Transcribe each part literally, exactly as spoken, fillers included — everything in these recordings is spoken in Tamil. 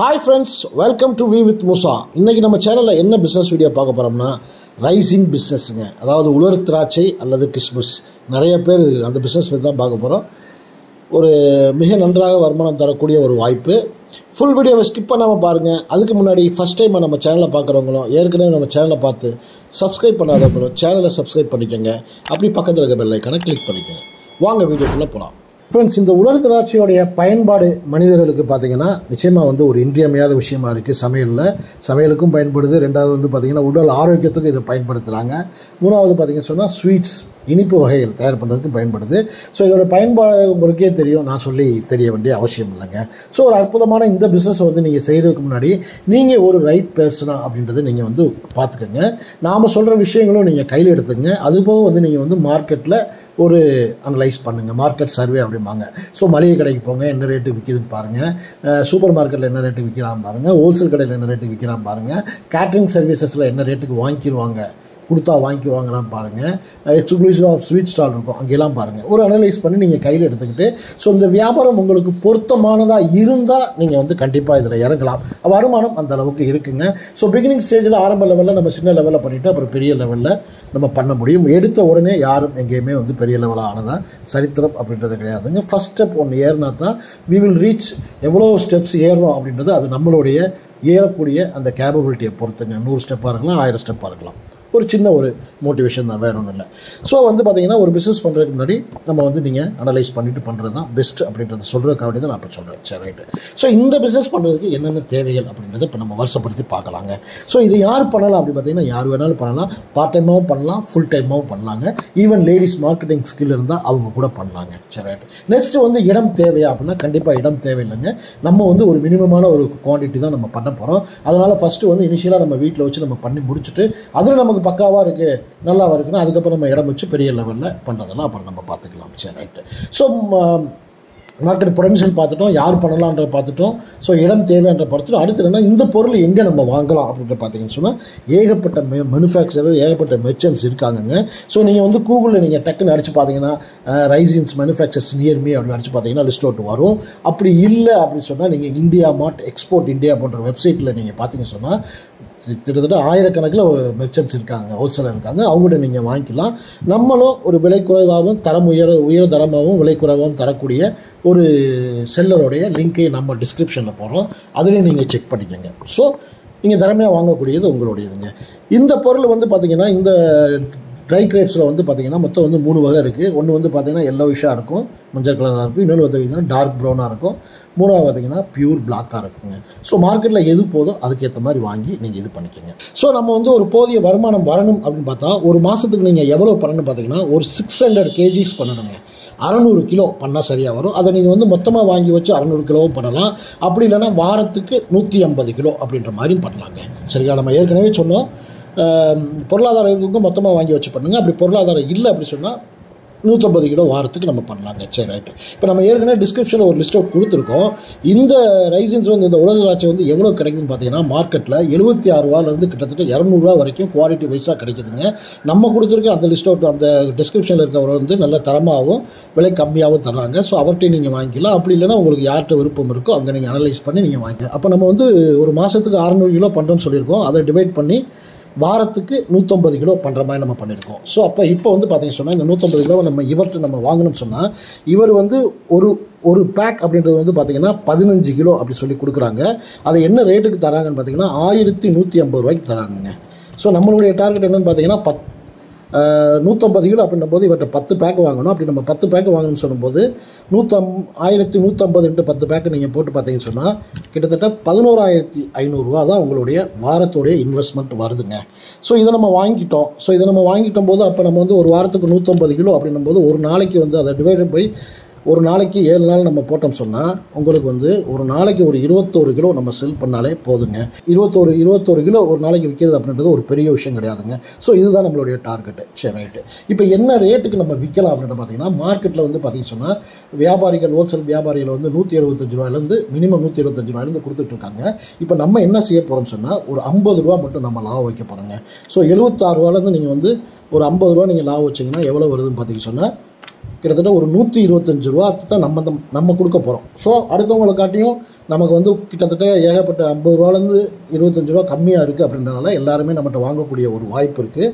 Hi friends, welcome to View With Moosa. In our channel, we will business video about rising business. That is Ularatrachi and Christmas. We will talk about business. We will talk about the full video. We will skip the first time on our channel. We will subscribe to our channel. Subscribe to our channel. Click the video. Friends, in the Ularatrachi pine body, Manizalaka Pathana, Nichema on the India Maya, the Vishimarke, Samuel, Samuelkum pine body, the Renda on the Pathana, Udal Arakatu, the pine Patranga, one of the Pathana sweets, Inipo Hail, Therapanaka pine body. So there are pine body, Burke, Nasoli, Theriavandi, Oshimlanga. So Rapudamana in the business of the Nisayra community, Ninga would right person up into the Ningandu Pathanga. Nama Solar Vishing on a Kaila Thanga, Azupo on the Ningandu market or analyze Pananga, market survey. So, Malay Kadak Ponga, narrative Vikin Paranga, supermarket narrative Vikiran Baranga, wholesale Kadak narrative Vikiran Baranga, catering services narrative Wanki Wanga, Kurta Wanki Wangaran Paranga, exclusive of sweet stall Angelam Paranga, or analyze Panin a Kaila at the day. So, the Vyapara Mongolku, Porta Mana, Yirunda, Ningan, the Kantipa, the Yaraglam, Avarumanam, and the Lavaki Hirkinga. So, beginning stage of Arab level and a machine level upon it, or period level. நம்ம பண்ண முடியும் எடுத்த உடனே யாரும் எங்கேயுமே வந்து பெரிய லெவல் ஆனதா சரித்திரம் அப்படின்றது கிடையாதுங்க ஃபர்ஸ்ட் ஸ்டெப் ஒன்னு ஏறினா தான் we will reach எவ்வளவு ஸ்டெப்ஸ் ஏறணும் அப்படின்றது அது நம்மளுடைய ஏறக்கூடிய அந்த கேப்பபிலிட்டியை பொறுத்துங்க நூறு ஸ்டெப்பா இருக்கலாம் ஆயிரம் ஸ்டெப்பா இருக்கலாம் ஒரு சின்ன ஒரு மோட்டிவேஷன் தான் வேற ஒண்ணும் இல்ல சோ வந்து பாத்தீங்கன்னா ஒரு business பண்றதுக்கு முன்னாடி நம்ம வந்து நீங்க அனலைஸ் பண்ணிட்டு பண்றது தான் பெஸ்ட் அப்படின்றத சொல்றதுக்காக தான் நான் இப்ப சொல்றேன் சரி ரைட் சோ இந்த business பண்றதுக்கு என்னென்ன தேவைகள் அப்படின்றத இப்ப நம்ம வர்சப்படுத்தி பார்க்கலாம்ங்க சோ இது யார் பண்ணலாம் அப்படி பாத்தீங்கன்னா யார் வேணாலும் பண்ணலாம் பார்ட் டைமா பண்ணலாம் ফুল டைமா பண்ணலாம்ங்க ஈவன் லேடிஸ் மார்க்கெட்டிங் ஸ்கில் இருந்தா அவங்க கூட பண்ணலாம்ங்க சரி ரைட் நெக்ஸ்ட் வந்து இடம் தேவையா அப்படினா கண்டிப்பா இடம் தேவை இல்லங்க நம்ம வந்து ஒரு மினிமமான ஒரு குவாண்டிட்டி தான் நம்ம பண்ண போறோம் அதனால ஃபர்ஸ்ட் வந்து இனிஷியலா நம்ம வீட்ல வச்சு நம்ம பண்ணி முடிச்சிட்டு அதுல நம்ம பக்காவா இருக்கு நல்லா இருக்குனா அதுக்கு அப்புறம் நம்ம இடம் வச்சு பெரிய லெவல்ல பண்றதெல்லாம் அப்புறம் நம்ம பாத்துக்கலாம் சரி ரைட் சோ மார்க்கெட் பொட்டன்ஷியல் பார்த்துட்டோம் யார் பண்ணலாம்ன்ற பார்த்துட்டோம் சோ இடம் தேவைன்ற பார்த்துட்டோம் அடுத்து என்னன்னா இந்த பொருள் எங்க நம்ம வாங்கலாம் அப்படின்ற பாத்தீங்கன்னா சொன்னா ஏகப்பட்ட manufacturer ஏகப்பட்ட merchants இருக்காங்கங்க சோ நீங்க வந்து கூகுல்ல நீங்க டக்குன்னு அடிச்சு பாத்தீங்கன்னா ரைசின்ஸ் manufacturers near me அப்படி அடிச்சு பாத்தீங்கன்னா லிஸ்ட் அவுட் வரும் அப்படி இல்ல அப்படி சொன்னா நீங்க இந்தியா மார்ட் எக்ஸ்போர்ட் இந்தியா போன்ற வெப்சைட்ல நீங்க பாத்தீங்கன்னா சொன்னா கிட்டத்தட்ட ஆயிரக்கணக்கில் ஒரு மெர்ச்சன்ட்ஸ் இருக்காங்க ஹோல்சேலர் இருக்காங்க அவங்ககிட்ட நீங்கள் வாங்கிக்கலாம் நம்மளும் ஒரு விலை குறைவாகவும் தரம் உயர உயர தரமாகவும் விலை குறைவாகவும் தரக்கூடிய ஒரு செல்லருடைய லிங்கை நம்ம டிஸ்கிரிப்ஷனில் போடுறோம் அதுலேயும் நீங்கள் செக் பண்ணிக்கோங்க ஸோ நீங்கள் தரமையாக வாங்கக்கூடியது உங்களுடையதுங்க இந்த பொருள் வந்து பார்த்திங்கன்னா இந்த ட்ரை கிரேப்ஸில் வந்து பார்த்திங்கன்னா மொத்தம் வந்து மூணு வகை இருக்குது ஒன்று வந்து பார்த்திங்கன்னா yellowish-ஆ இருக்கும் மஞ்சள் கலராக இருக்கும் இன்னொன்று வந்து பார்த்திங்கன்னா டார்க் ப்ரௌனாக இருக்கும் மூணாவது பார்த்திங்கன்னா பியூர் பிளாக்காக இருக்குங்க ஸோ மார்க்கெட்டில் எது போதோ அதுக்கேற்ற மாதிரி வாங்கி நீங்கள் இது பண்ணிக்கோங்க ஸோ நம்ம வந்து ஒரு போதிய வருமானம் வரணும் அப்படின்னு பார்த்தா ஒரு மாதத்துக்கு நீங்கள் எவ்வளோ பண்ணணும்னு பார்த்திங்கன்னா ஒரு சிக்ஸ் ஹண்ட்ரட் கேஜிஸ் பண்ணணுங்க அறநூறு கிலோ பண்ணால் சரியாக வரும் அதை நீங்கள் வந்து மொத்தமாக வாங்கி வச்சு அறநூறு கிலோவும் பண்ணலாம் அப்படி இல்லைனா வாரத்துக்கு நூற்றி ஐம்பது கிலோ அப்படின்ற மாதிரியும் பண்ணலாங்க சரிங்களா நம்ம ஏற்கனவே சொன்னோம் பொருளாதார இருக்குங்க மொத்தமாக வாங்கி வச்சு பண்ணுங்கள் அப்படி பொருளாதாரம் இல்லை அப்படி சொன்னால் நூற்றம்பது கிலோ வாரத்துக்கு நம்ம பண்ணலாங்க சரி ரைட்டு இப்போ நம்ம ஏற்கனவே டிஸ்கிரிப்ஷனில் ஒரு லிஸ்ட் அவுட் கொடுத்துருக்கோம் இந்த ரைசின்ஸ் வந்து இந்த உலகராட்சி வந்து எவ்வளோ கிடைக்குதுன்னு பார்த்தீங்கன்னா மார்க்கெட்டில் எழுபத்தி ஆறு ரூபாலேருந்து கிட்டத்தட்ட இரநூறுவா வரைக்கும் குவாலிட்டி வைஸாக கிடைக்குதுங்க நம்ம கொடுத்துருக்க அந்த லிஸ்ட் அவுட் அந்த டிஸ்கிரிப்ஷனில் இருக்கிறவர் வந்து நல்ல தரமாகவும் விலை கம்மியாகவும் தர்றாங்க ஸோ அவர்கிட்டையும் நீங்கள் வாங்கிக்கலாம் அப்படி இல்லைன்னா உங்களுக்கு யார்கிட்ட விருப்பம் இருக்கோ அங்கே நீங்கள் அனலைஸ் பண்ணி நீங்கள் வாங்கிக்கலாம் அப்போ நம்ம வந்து ஒரு மாதத்துக்கு அறநூறு கிலோ பண்ணுறோன்னு சொல்லியிருக்கோம் அதை டிவைட் பண்ணி வாரத்துக்கு நூற்றம்பது கிலோ பண்ணுற மாதிரி நம்ம பண்ணியிருக்கோம் ஸோ அப்போ இப்போ வந்து பார்த்தீங்கன்னு சொன்னால் இந்த நூற்றம்பது கிலோவை நம்ம இவர்கிட்ட நம்ம வாங்கணும்னு சொன்னால் இவர் வந்து ஒரு ஒரு பேக் அப்படின்றது வந்து பார்த்தீங்கன்னா பதினஞ்சு கிலோ அப்படி சொல்லி கொடுக்குறாங்க அது என்ன ரேட்டுக்கு தராங்கன்னு பார்த்தீங்கன்னா ஆயிரத்தி நூற்றி ஐம்பது ரூபாய்க்கு தராங்கங்க ஸோ நம்மளுடைய டார்கெட் என்னென்னு பார்த்தீங்கன்னா பத் நூற்றம்பது கிலோ அப்படின்னும் போது இவர்கிட்ட பத்து பேக் வாங்கணும் அப்படி நம்ம பத்து பேக் வாங்கணும்னு சொல்லும்போது நூற்றம் ஆயிரத்தி நூற்றம்பது இன்ட்டு பத்து பேக்கு நீங்கள் போட்டு பார்த்தீங்கன்னு சொன்னால் கிட்டத்தட்ட பதினோராயிரத்தி ஐநூறுரூவா தான் உங்களுடைய வாரத்துடைய இன்வெஸ்ட்மெண்ட் வருதுங்க ஸோ இதை நம்ம வாங்கிட்டோம் ஸோ இதை நம்ம வாங்கிட்டோம் போது அப்போ நம்ம வந்து ஒரு வாரத்துக்கு நூற்றம்பது கிலோ அப்படின்னும் போது ஒரு நாளைக்கு வந்து அதை டிவைடட் பை ஒரு நாளைக்கு ஏழு நாள் நம்ம போட்டோம் சொன்னால் உங்களுக்கு வந்து ஒரு நாளைக்கு ஒரு இருபத்தோரு கிலோ நம்ம செல் பண்ணாலே போதுங்க இருபத்தோரு இருபத்தோரு கிலோ ஒரு நாளைக்கு விற்கிறது அப்படின்றது ஒரு பெரிய விஷயம் கிடையாதுங்க ஸோ இதுதான் நம்மளுடைய டார்கெட்டு சரி ரைட்டு இப்போ என்ன ரேட்டுக்கு நம்ம விற்கலாம் அப்படின்ட்டு பார்த்தீங்கன்னா மார்க்கெட்டில் வந்து பார்த்தீங்கன்னு சொன்னால் வியாபாரிகள் ஹோல்சேல் வியாபாரிகள் வந்து நூற்றி எழுபத்தஞ்சு ரூபாயிலேருந்து மினிமம் நூற்றி எழுபத்தஞ்சு ரூபாயிலேருந்து கொடுத்துட்ருக்காங்க இப்போ நம்ம என்ன செய்ய போகிறோம்னு சொன்னால் ஒரு ஐம்பது ரூபா மட்டும் நம்ம லாபம் வைக்க போகிறோங்க ஸோ எழுபத்தாறு ரூபாலேருந்து நீங்கள் வந்து ஒரு ஐம்பது ரூபா நீங்கள் லாபம் வச்சிங்கன்னா எவ்வளோ வருதுன்னு பார்த்தீங்கன்னு சொன்னால் கிட்டத்தட்ட ஒரு நூற்றி இருபத்தஞ்சி ரூபா தான் நம்ம நம்ம கொடுக்க போகிறோம். ஸோ அடுத்தவங்களை காட்டியும் நமக்கு வந்து கிட்டத்தட்ட ஏகப்பட்ட ஐம்பது ரூபாலேருந்து இருபத்தஞ்சி ரூபா கம்மியாக இருக்குது அப்படின்றனால எல்லாருமே நம்மகிட்ட வாங்கக்கூடிய ஒரு வாய்ப்பு இருக்குது.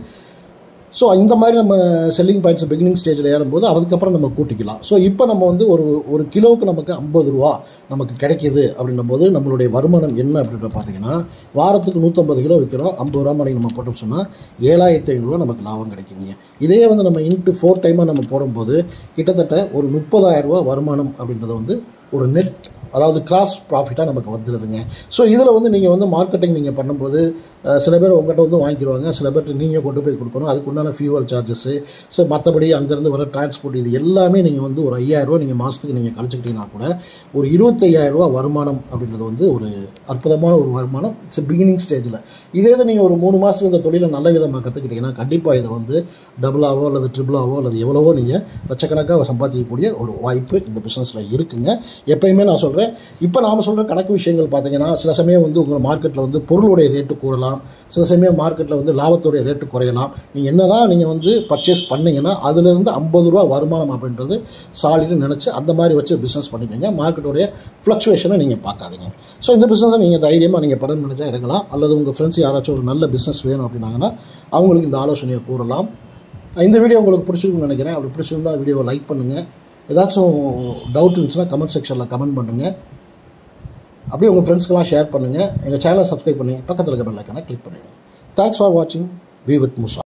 ஸோ இந்த மாதிரி நம்ம செல்லிங் பாயிண்ட்ஸ் பிகினிங் ஸ்டேஜில் ஏறும்போது அதுக்கப்புறம் நம்ம கூட்டிக்கலாம். ஸோ இப்போ நம்ம வந்து ஒரு ஒரு கிலோவுக்கு நமக்கு ஐம்பது ரூபா நமக்கு கிடைக்கிது அப்படின்னும் போது நம்மளுடைய வருமானம் என்ன அப்படின்ற பார்த்தீங்கன்னா, வாரத்துக்கு நூற்றம்பது கிலோ விற்கிறோம், ஐம்பது ரூபா மணிக்கு நம்ம போட்டோம்னு சொன்னால் ஏழாயிரத்தி ஐநூறுரூவா நமக்கு லாபம் கிடைக்குங்க. இதே வந்து நம்ம இன்ட்டு ஃபோர் டைமாக நம்ம போடும்போது கிட்டத்தட்ட ஒரு முப்பதாயிரரூவா வருமானம் அப்படின்றது வந்து ஒரு நெட், அதாவது கிராஸ் ப்ராஃபிட்டாக நமக்கு வந்துடுதுங்க. ஸோ இதில் வந்து நீங்கள் வந்து மார்க்கெட்டிங் நீங்கள் பண்ணும்போது சில பேர் உங்கள்கிட்ட வந்து வாங்கிடுவாங்க, சில பேர்கிட்ட நீங்கள் கொண்டு போய் கொடுக்கணும், அதுக்கு உண்டான ஃபியூவல் சார்ஜஸ்ஸு, ஸோ மற்றபடி அங்கேருந்து வர டிரான்ஸ்போர்ட், இது எல்லாமே நீங்கள் வந்து ஒரு ஐயாயிரரூவா நீங்கள் மாதத்துக்கு நீங்கள் கழிச்சிக்கிட்டீங்கன்னா கூட ஒரு இருபத்தையாயிரரூவா வருமானம் அப்படின்றது வந்து ஒரு அற்புதமான ஒரு வருமானம் இட்ஸ் பிகினிங் ஸ்டேஜில். இதே இதை நீங்கள் ஒரு மூணு மாதத்துக்கு இந்த தொழிலை நல்ல விதமாக கற்றுக்கிட்டிங்கன்னா கண்டிப்பாக இதை வந்து டபுளாவோ அல்லது ட்ரிபிளாவோ அல்லது எவ்வளவோ நீங்கள் லட்சக்கணக்காக சம்பாதிக்கக்கூடிய ஒரு வாய்ப்பு இந்த பிஸ்னஸில் இருக்குங்க. எப்பயுமே நான் சொல்கிறேன், இப்போ நாம் சொல்கிற கணக்கு விஷயங்கள் பார்த்தீங்கன்னா சில சமயம் வந்து உங்கள் மார்க்கெட்டில் வந்து பொருளுடைய ரேட்டு கூடலாம், சில சமயம் மார்க்கெட்டில் வந்து லாபத்துடைய ரேட்டு குறையலாம். நீங்கள் என்ன தான் நீங்கள் வந்து பர்ச்சேஸ் பண்ணிங்கன்னா அதுலேருந்து ஐம்பது ரூபா வருமானம் அப்படின்றது சாலின்னு நினச்சி அந்த மாதிரி வச்சு பிஸ்னஸ் பண்ணிக்கோங்க. மார்க்கெட்டுடைய ஃப்ளக்சுவேஷனை நீங்கள் பார்க்காதீங்க. ஸோ இந்த பிஸ்னஸை நீங்கள் தைரியமாக நீங்கள் படம் நினைச்சா இருக்கலாம், அல்லது உங்கள் ஃப்ரெண்ட்ஸ் யாராச்சும் ஒரு நல்ல பிஸ்னஸ் வேணும் அப்படின்னாங்கன்னா அவங்களுக்கு இந்த ஆலோசனையை கூறலாம். இந்த வீடியோ உங்களுக்கு பிடிச்சிருக்குன்னு நினைக்கிறேன். அப்படி பிடிச்சிருந்தால் வீடியோவை லைக் பண்ணுங்கள். ஏதாச்சும் டவுட் இருந்துச்சுன்னா கமெண்ட் செக்ஷனில் கமெண்ட் பண்ணுங்கள். அப்படியே உங்கள் ஃப்ரெண்ட்ஸ்க்கெல்லாம் ஷேர் பண்ணுங்கள். எங்கள் சேனலை சப்ஸ்கிரைப் பண்ணி பக்கத்தில் இருக்க பெல் ஐக்கானை கிளிக் பண்ணுங்கள். தேங்க்ஸ் ஃபார் வாட்சிங் வியூ வித் மூசா.